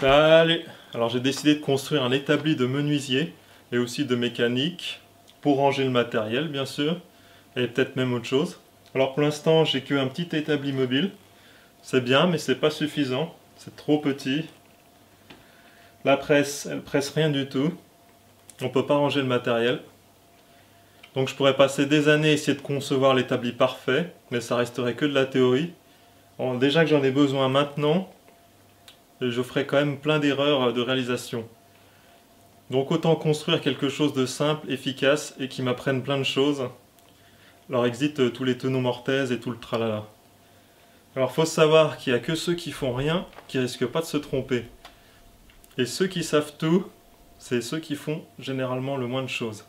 Salut! Alors j'ai décidé de construire un établi de menuisier et aussi de mécanique pour ranger le matériel bien sûr et peut-être même autre chose. Alors pour l'instant j'ai qu'un petit établi mobile, c'est bien mais c'est pas suffisant, c'est trop petit. La presse, elle presse rien du tout, on peut pas ranger le matériel. Donc je pourrais passer des années à essayer de concevoir l'établi parfait, mais ça resterait que de la théorie. Alors, déjà que j'en ai besoin maintenant, je ferai quand même plein d'erreurs de réalisation. Donc autant construire quelque chose de simple, efficace et qui m'apprenne plein de choses. Alors exit tous les tenons mortaises et tout le tralala. Alors faut savoir qu'il n'y a que ceux qui font rien qui risquent pas de se tromper. Et ceux qui savent tout, c'est ceux qui font généralement le moins de choses.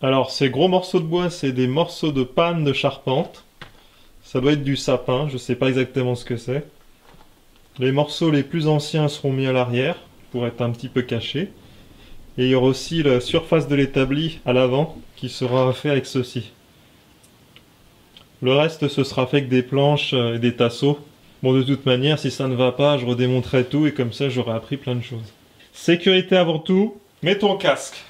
Alors ces gros morceaux de bois, c'est des morceaux de panne de charpente. Ça doit être du sapin, je ne sais pas exactement ce que c'est. Les morceaux les plus anciens seront mis à l'arrière pour être un petit peu cachés. Et il y aura aussi la surface de l'établi à l'avant qui sera fait avec ceci. Le reste ce sera fait avec des planches et des tasseaux. Bon de toute manière si ça ne va pas je redémonterai tout et comme ça j'aurai appris plein de choses. Sécurité avant tout, mets ton casque.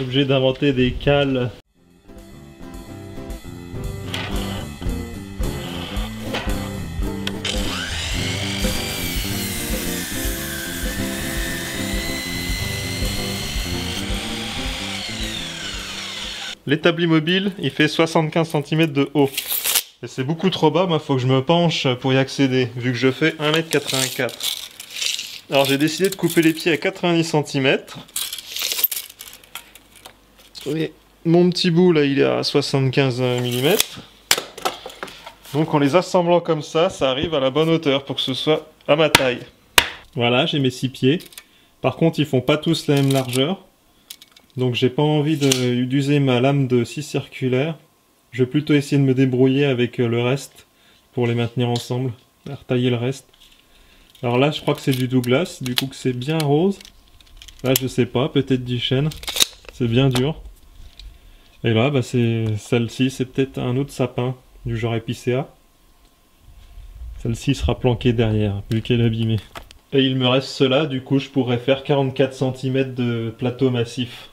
Obligé d'inventer des cales. L'établi mobile, il fait 75 cm de haut. Et c'est beaucoup trop bas, faut que je me penche pour y accéder, vu que je fais 1,84 m. Alors j'ai décidé de couper les pieds à 90 cm. Oui. Mon petit bout là il est à 75 mm. Donc en les assemblant comme ça, ça arrive à la bonne hauteur pour que ce soit à ma taille. Voilà, j'ai mes 6 pieds. Par contre ils font pas tous la même largeur. Donc j'ai pas envie d'user ma lame de scie circulaire. Je vais plutôt essayer de me débrouiller avec le reste pour les maintenir ensemble. Retailler le reste. Alors là je crois que c'est du Douglas, du coup que c'est bien rose. Là je sais pas, peut-être du chêne. C'est bien dur. Et là, c'est celle-ci, c'est peut-être un autre sapin du genre épicéa. Celle-ci sera planquée derrière, vu qu'elle est abîmée. Et il me reste cela, du coup je pourrais faire 44 cm de plateau massif.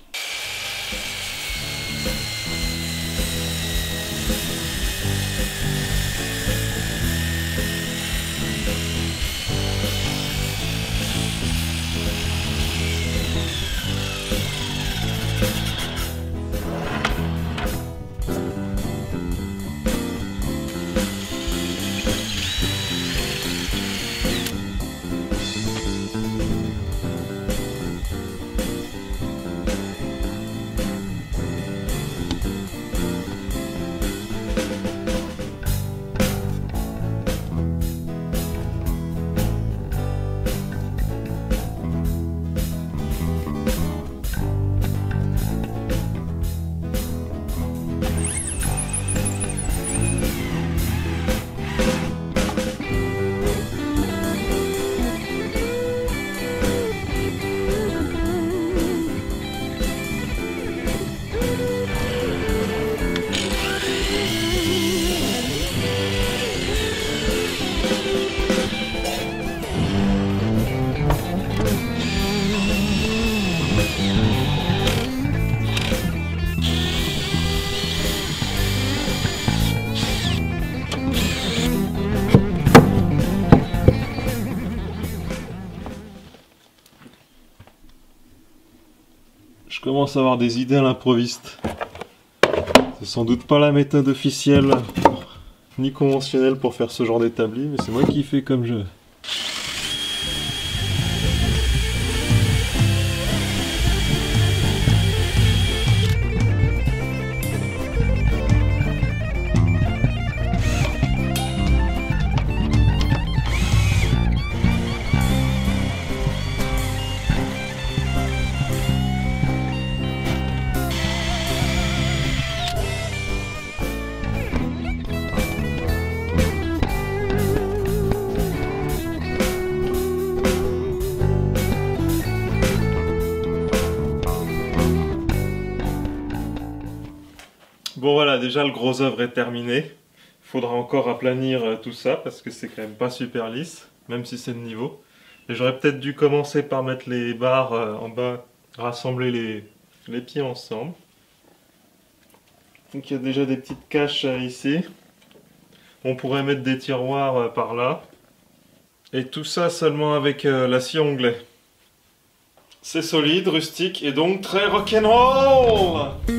Je commence à avoir des idées à l'improviste. C'est sans doute pas la méthode officielle ni conventionnelle pour faire ce genre d'établi, mais c'est moi qui fais comme je veux. Bon voilà, déjà le gros œuvre est terminé. Il faudra encore aplanir tout ça parce que c'est quand même pas super lisse, même si c'est de niveau. Et j'aurais peut-être dû commencer par mettre les barres en bas, rassembler les pieds ensemble. Donc il y a déjà des petites caches ici. On pourrait mettre des tiroirs par là. Et tout ça seulement avec la scie Onglet. C'est solide, rustique et donc très rock'n'roll!